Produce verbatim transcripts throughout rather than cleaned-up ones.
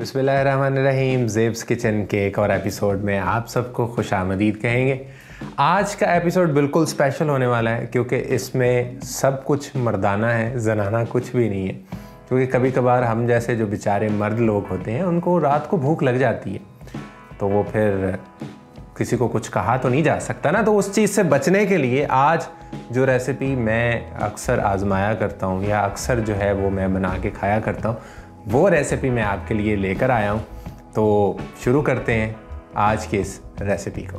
बिस्मिल्लाहिर्रहमानिर्रहीम ज़ेब्स किचन के एक और एपिसोड में आप सबको खुशामदीद कहेंगे। आज का एपिसोड बिल्कुल स्पेशल होने वाला है क्योंकि इसमें सब कुछ मर्दाना है, जनाना कुछ भी नहीं है। क्योंकि कभी कभार हम जैसे जो बेचारे मर्द लोग होते हैं उनको रात को भूख लग जाती है, तो वो फिर किसी को कुछ कहा तो नहीं जा सकता ना। तो उस चीज़ से बचने के लिए आज जो रेसिपी मैं अक्सर आजमाया करता हूँ या अक्सर जो है वो मैं बना के खाया करता हूँ, वो रेसिपी मैं आपके लिए लेकर आया हूँ। तो शुरू करते हैं आज की इस रेसिपी को।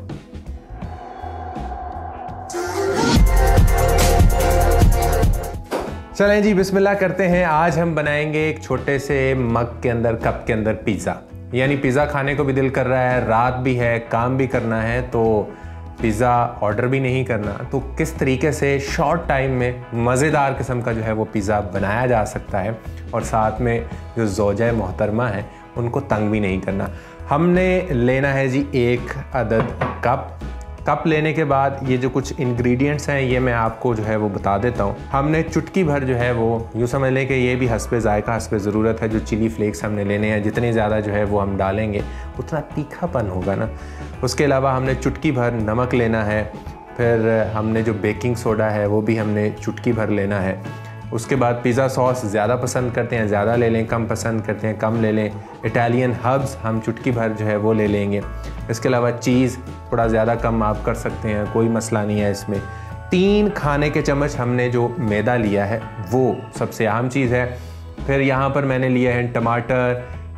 चलें जी, बिस्मिल्लाह करते हैं। आज हम बनाएंगे एक छोटे से मग के अंदर, कप के अंदर पिज़्ज़ा। यानी पिज़्ज़ा खाने को भी दिल कर रहा है, रात भी है, काम भी करना है, तो पिज़्ज़ा ऑर्डर भी नहीं करना, तो किस तरीके से शॉर्ट टाइम में मज़ेदार किस्म का जो है वो पिज़्ज़ा बनाया जा सकता है और साथ में जो ज़ौजा मोहतरमा है उनको तंग भी नहीं करना। हमने लेना है जी एक अदद कप। कप लेने के बाद ये जो कुछ इंग्रेडिएंट्स हैं ये मैं आपको जो है वो बता देता हूँ। हमने चुटकी भर जो है वो यूँ समझ लें कि ये भी हस्बे जायका हस्बे ज़रूरत है जो चिली फ्लेक्स हमने लेने हैं। जितने ज़्यादा जो है वो हम डालेंगे उतना तीखापन होगा ना। उसके अलावा हमने चुटकी भर नमक लेना है। फिर हमने जो बेकिंग सोडा है वो भी हमने चुटकी भर लेना है। उसके बाद पिज़्ज़ा सॉस ज़्यादा पसंद करते हैं ज़्यादा ले लें, कम पसंद करते हैं कम ले लें। इटालियन हर्ब्स हम चुटकी भर जो है वो ले लेंगे। इसके अलावा चीज़ थोड़ा ज़्यादा कम आप कर सकते हैं, कोई मसला नहीं है इसमें। तीन खाने के चम्मच हमने जो मैदा लिया है वो सबसे आम चीज़ है। फिर यहाँ पर मैंने लिए हैं टमाटर,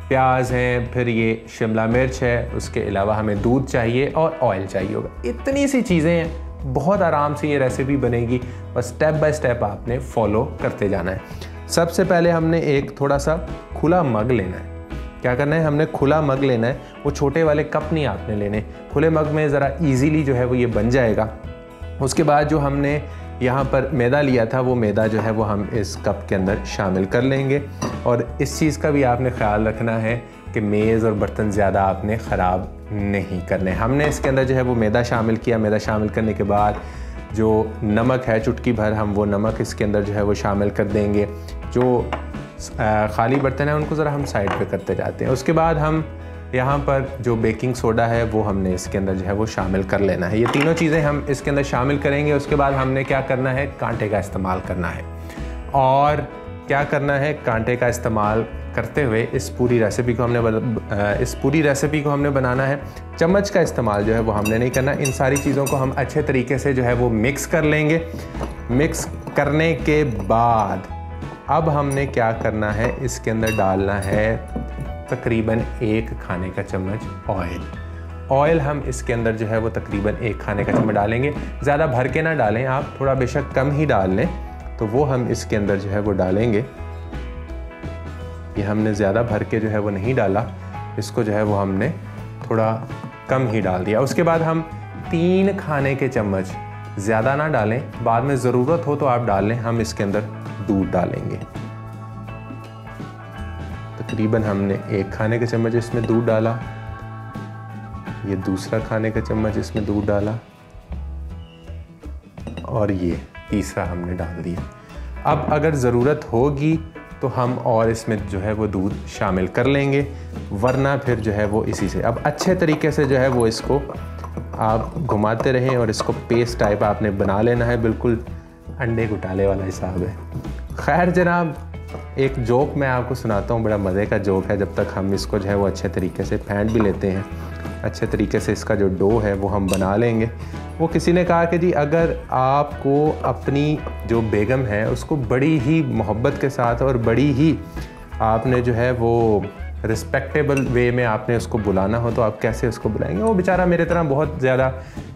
प्याज हैं, फिर ये शिमला मिर्च है। उसके अलावा हमें दूध चाहिए और ऑयल चाहिए होगा। इतनी सी चीज़ें हैं, बहुत आराम से ये रेसिपी बनेगी। बस स्टेप बाय स्टेप आपने फॉलो करते जाना है। सबसे पहले हमने एक थोड़ा सा खुला मग लेना है। क्या करना है, हमने खुला मग लेना है, वो छोटे वाले कप नहीं आपने लेने। खुले मग में ज़रा इजीली जो है वो ये बन जाएगा। उसके बाद जो हमने यहाँ पर मैदा लिया था वो मैदा जो है वो हम इस कप के अंदर शामिल कर लेंगे। और इस चीज़ का भी आपने ख्याल रखना है कि मेज़ और बर्तन ज़्यादा आपने ख़राब नहीं करने। हमने इसके अंदर जो है वो मैदा शामिल किया। मैदा शामिल करने के बाद जो नमक है चुटकी भर, हम वो नमक इसके अंदर जो है वो शामिल कर देंगे। जो खाली बर्तन है उनको ज़रा हम साइड पे करते जाते हैं। उसके बाद हम यहाँ पर जो बेकिंग सोडा है वो हमने इसके अंदर जो है वो शामिल कर लेना है। ये तीनों चीज़ें हम इसके अंदर शामिल करेंगे। उसके बाद हमने क्या करना है, कांटे का इस्तेमाल करना है। और क्या करना है, कांटे का इस्तेमाल करते हुए इस पूरी रेसिपी को हमने इस पूरी रेसिपी को हमने बनाना है। चम्मच का इस्तेमाल जो है वो हमने नहीं करना। इन सारी चीज़ों को हम अच्छे तरीके से जो है वो मिक्स कर लेंगे। मिक्स करने के बाद अब हमने क्या करना है, इसके अंदर डालना है तकरीबन एक खाने का चम्मच ऑयल। ऑयल हम इसके अंदर जो है वो तकरीबन एक खाने का चम्मच डालेंगे। ज़्यादा भर के ना डालें आप, थोड़ा बेशक कम ही डाल लें। तो वो हम इसके अंदर जो है वो डालेंगे। ये हमने ज़्यादा भर के जो है वो नहीं डाला, इसको जो है वो हमने थोड़ा कम ही डाल दिया। उसके बाद हम तीन खाने के चम्मच, ज़्यादा ना डालें, बाद में ज़रूरत हो तो आप डाल लें। हम इसके अंदर दूध डालेंगे। तकरीबन हमने एक खाने के चम्मच इसमें दूध डाला, ये दूसरा खाने का चम्मच इसमें दूध डाला और ये तीसरा हमने डाल दिया। अब अगर ज़रूरत होगी तो हम और इसमें जो है वो दूध शामिल कर लेंगे, वरना फिर जो है वो इसी से। अब अच्छे तरीके से जो है वो इसको आप घुमाते रहें और इसको पेस्ट टाइप आपने बना लेना है। बिल्कुल अंडे घुटाले वाला हिसाब है। खैर जनाब, एक जोक मैं आपको सुनाता हूँ, बड़ा मज़े का जोक है। जब तक हम इसको जो है वो अच्छे तरीके से फेंट भी लेते हैं, अच्छे तरीके से इसका जो डो है वो हम बना लेंगे। वो किसी ने कहा कि जी अगर आपको अपनी जो बेगम है उसको बड़ी ही मोहब्बत के साथ और बड़ी ही आपने जो है वो रिस्पेक्टेबल वे में आपने उसको बुलाना हो तो आप कैसे उसको बुलाएंगे। वो बेचारा मेरे तरह बहुत ज़्यादा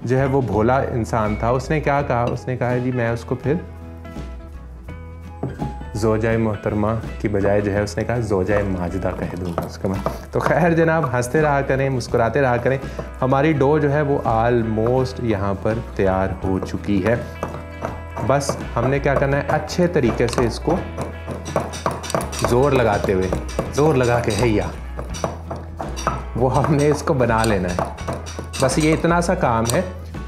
जो है वो भोला इंसान था। उसने क्या कहा, उसने कहा जी मैं उसको फिर ज़ौजा मोहतरमा की बजाय जो है उसने कहा ज़ौजा माजिदा कह दूँगा उसका मैं। तो खैर जनाब, हंसते रहा करें, मुस्कुराते रहा करें। हमारी डो जो है वो आलमोस्ट यहाँ पर तैयार हो चुकी है। बस हमने क्या करना है, अच्छे तरीके से इसको ज़ोर लगाते हुए, ज़ोर लगा के हैया, वो हमने इसको बना लेना है। बस ये इतना सा काम है।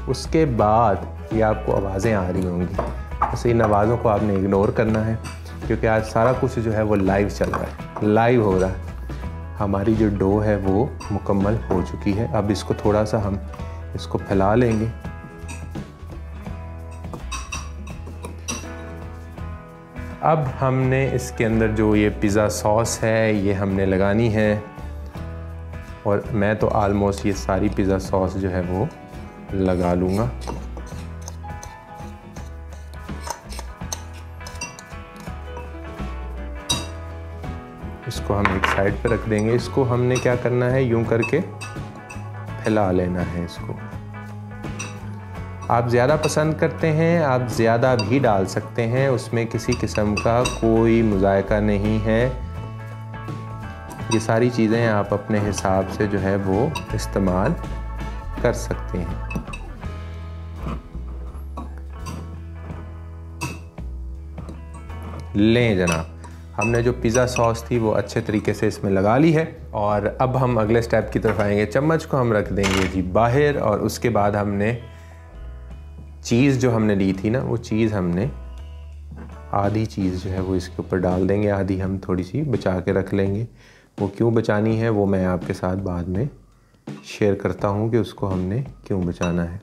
उसके बाद ये आपको आवाज़ें आ रही होंगी, बस इन आवाज़ों को आपने इग्नोर करना है क्योंकि आज सारा कुछ जो है वो लाइव चल रहा है, लाइव हो रहा है। हमारी जो डो है वो मुकम्मल हो चुकी है। अब इसको थोड़ा सा हम इसको फैला लेंगे। अब हमने इसके अंदर जो ये पिज़्ज़ा सॉस है ये हमने लगानी है, और मैं तो आलमोस्ट ये सारी पिज़्ज़ा सॉस जो है वो लगा लूँगा। इसको हम एक साइड पर रख देंगे। इसको हमने क्या करना है, यूं करके फैला लेना है। इसको आप ज़्यादा पसंद करते हैं आप ज़्यादा भी डाल सकते हैं, उसमें किसी किस्म का कोई मुज़ायका नहीं है। ये सारी चीज़ें आप अपने हिसाब से जो है वो इस्तेमाल कर सकते हैं। लें जनाब, हमने जो पिज़्ज़ा सॉस थी वो अच्छे तरीके से इसमें लगा ली है, और अब हम अगले स्टेप की तरफ आएंगे। चम्मच को हम रख देंगे जी बाहर, और उसके बाद हमने चीज़ जो हमने ली थी ना, वो चीज़ हमने आधी चीज़ जो है वो इसके ऊपर डाल देंगे, आधी हम थोड़ी सी बचा के रख लेंगे। वो क्यों बचानी है वो मैं आपके साथ बाद में शेयर करता हूँ कि उसको हमने क्यों बचाना है।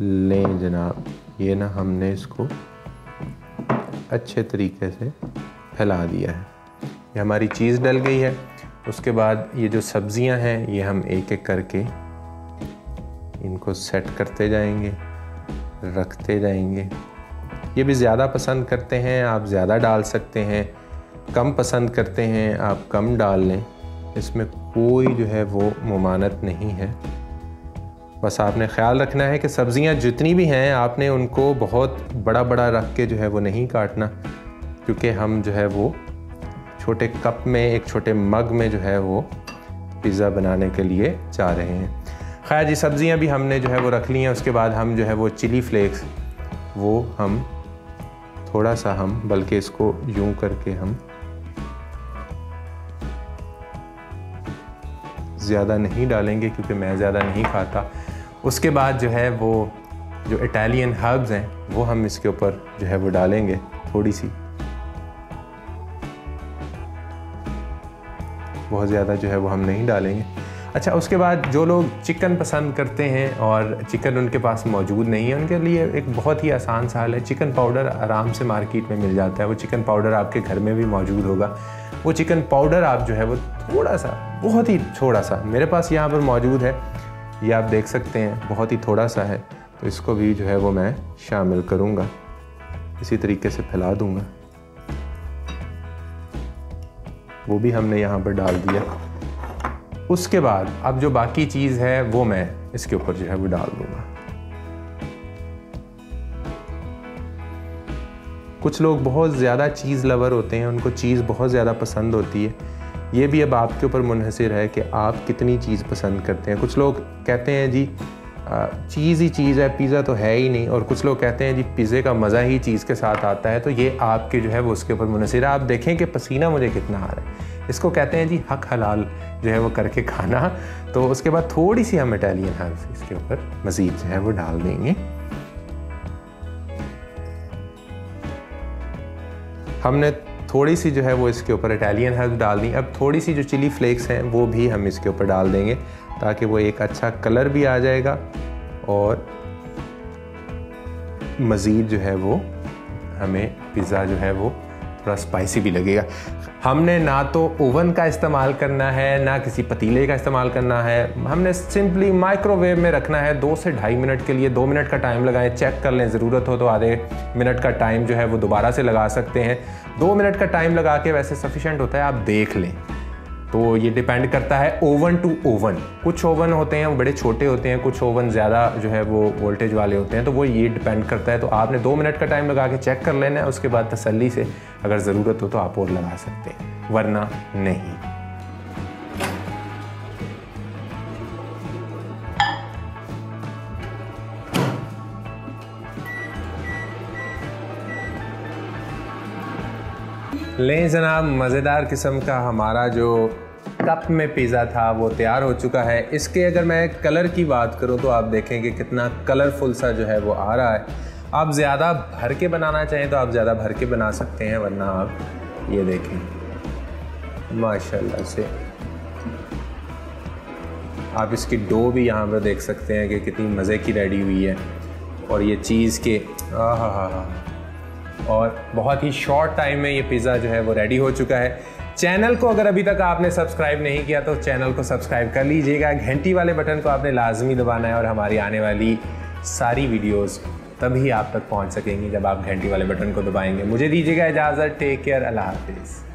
लें जनाब, ये ना हमने इसको अच्छे तरीके से फैला दिया है। ये हमारी चीज़ डल गई है। उसके बाद ये जो सब्ज़ियां हैं ये हम एक एक करके इनको सेट करते जाएंगे, रखते जाएंगे। ये भी ज़्यादा पसंद करते हैं आप ज़्यादा डाल सकते हैं, कम पसंद करते हैं आप कम डाल लें, इसमें कोई जो है वो ममानत नहीं है। बस आपने ख्याल रखना है कि सब्ज़ियाँ जितनी भी हैं आपने उनको बहुत बड़ा बड़ा रख के जो है वो नहीं काटना, क्योंकि हम जो है वो छोटे कप में एक छोटे मग में जो है वो पिज़्ज़ा बनाने के लिए जा रहे हैं। खैर जी, सब्ज़ियाँ भी हमने जो है वो रख ली हैं। उसके बाद हम जो है वो चिली फ्लेक्स वो हम थोड़ा सा हम बल्कि इसको यूं करके हम ज़्यादा नहीं डालेंगे क्योंकि मैं ज़्यादा नहीं खाता। उसके बाद जो है वो जो इटालियन हर्ब्स हैं वो हम इसके ऊपर जो है वो डालेंगे थोड़ी सी, बहुत ज़्यादा जो है वो हम नहीं डालेंगे। अच्छा, उसके बाद जो लोग चिकन पसंद करते हैं और चिकन उनके पास मौजूद नहीं है, उनके लिए एक बहुत ही आसान सा हल है। चिकन पाउडर आराम से मार्केट में मिल जाता है, वो चिकन पाउडर आपके घर में भी मौजूद होगा। वो चिकन पाउडर आप जो है वो थोड़ा सा, बहुत ही थोड़ा सा, मेरे पास यहाँ पर मौजूद है, ये आप देख सकते हैं, बहुत ही थोड़ा सा है, तो इसको भी जो है वो मैं शामिल करूँगा। इसी तरीके से फैला दूँगा, वो भी हमने यहाँ पर डाल दिया। उसके बाद अब जो बाकी चीज़ है वो मैं इसके ऊपर जो है वो डाल दूँगा। कुछ लोग बहुत ज़्यादा चीज़ लवर होते हैं, उनको चीज़ बहुत ज़्यादा पसंद होती है। ये भी अब आपके ऊपर मुनहसिर है कि आप कितनी चीज़ पसंद करते हैं। कुछ लोग कहते हैं जी चीज़ ही चीज़ है, पिज़्ज़ा तो है ही नहीं, और कुछ लोग कहते हैं जी पिज़्ज़े का मज़ा ही चीज़ के साथ आता है। तो ये आपके जो है वो उसके ऊपर मुनहसिर है। आप देखें कि पसीना मुझे कितना आ रहा है। इसको कहते हैं जी हक हलाल जो है वो करके खाना। तो उसके बाद थोड़ी सी हम इटालियन हर्ब्स इसके ऊपर मज़ीद जो है वो डाल देंगे। हमने थोड़ी सी जो है वो इसके ऊपर इटालियन हर्ब डाल दी। अब थोड़ी सी जो चिली फ्लेक्स हैं वो भी हम इसके ऊपर डाल देंगे, ताकि वो एक अच्छा कलर भी आ जाएगा और मज़ीद जो है वो हमें पिज़्ज़ा जो है वो थोड़ा स्पाइसी भी लगेगा। हमने ना तो ओवन का इस्तेमाल करना है ना किसी पतीले का इस्तेमाल करना है, हमने सिंपली माइक्रोवेव में रखना है दो से ढाई मिनट के लिए। दो मिनट का टाइम लगाएं, चेक कर लें, ज़रूरत हो तो आधे मिनट का टाइम जो है वो दोबारा से लगा सकते हैं। दो मिनट का टाइम लगा के वैसे सफिशेंट होता है, आप देख लें। तो ये डिपेंड करता है ओवन टू ओवन। कुछ ओवन होते हैं वो बड़े छोटे होते हैं, कुछ ओवन ज़्यादा जो है वो वोल्टेज वाले होते हैं, तो वो ये डिपेंड करता है। तो आपने दो मिनट का टाइम लगा के चेक कर लेना है, उसके बाद तसल्ली से अगर ज़रूरत हो तो आप और लगा सकते हैं, वरना नहीं। लें जनाब, मज़ेदार किस्म का हमारा जो कप में पिज़्ज़ा था वो तैयार हो चुका है। इसके अगर मैं कलर की बात करूं तो आप देखेंगे कितना कलरफुल सा जो है वो आ रहा है। आप ज़्यादा भर के बनाना चाहें तो आप ज़्यादा भर के बना सकते हैं, वरना आप ये देखें माशाल्लाह से। आप इसकी डो भी यहाँ पर देख सकते हैं कि कितनी मज़े की रेडी हुई है, और ये चीज़ के आ हा हा हा, और बहुत ही शॉर्ट टाइम में ये पिज़्ज़ा जो है वो रेडी हो चुका है। चैनल को अगर अभी तक आपने सब्सक्राइब नहीं किया तो चैनल को सब्सक्राइब कर लीजिएगा, घंटी वाले बटन को आपने लाजमी दबाना है, और हमारी आने वाली सारी वीडियोज़ तभी आप तक पहुँच सकेंगी जब आप घंटी वाले बटन को दबाएंगे। मुझे दीजिएगा इजाज़त, टेक केयर, अल्लाह हाफिज़।